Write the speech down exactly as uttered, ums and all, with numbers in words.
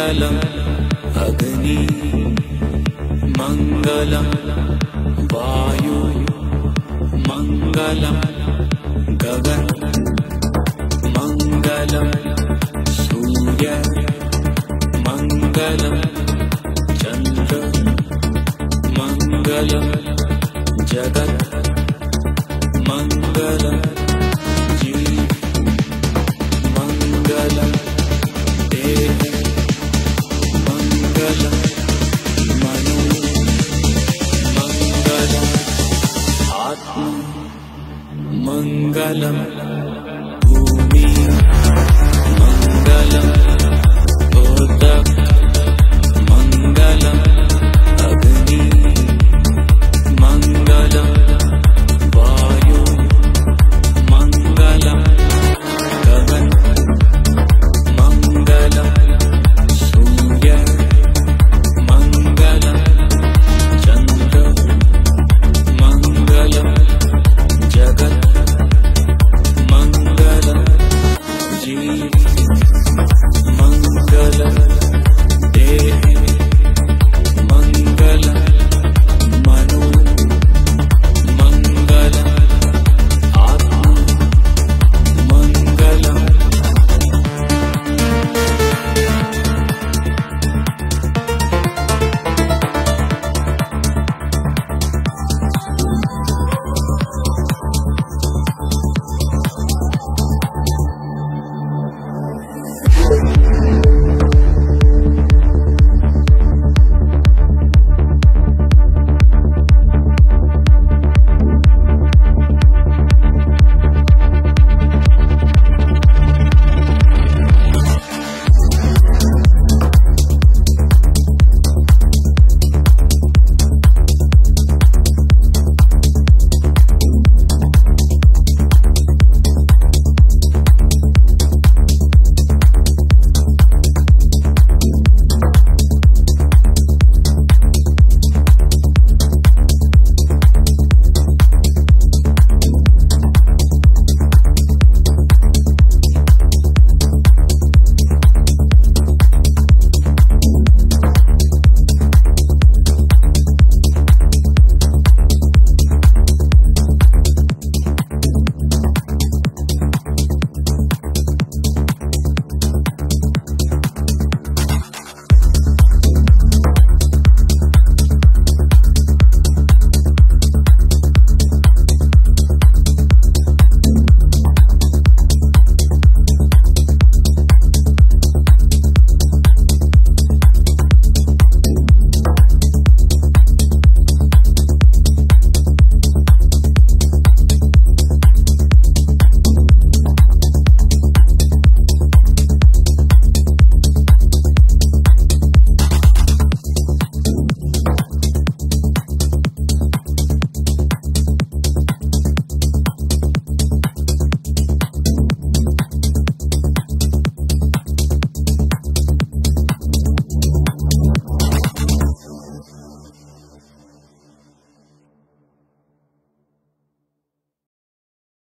Mangalam Agni Mangalam Vayu Mangalam Gagan Mangalam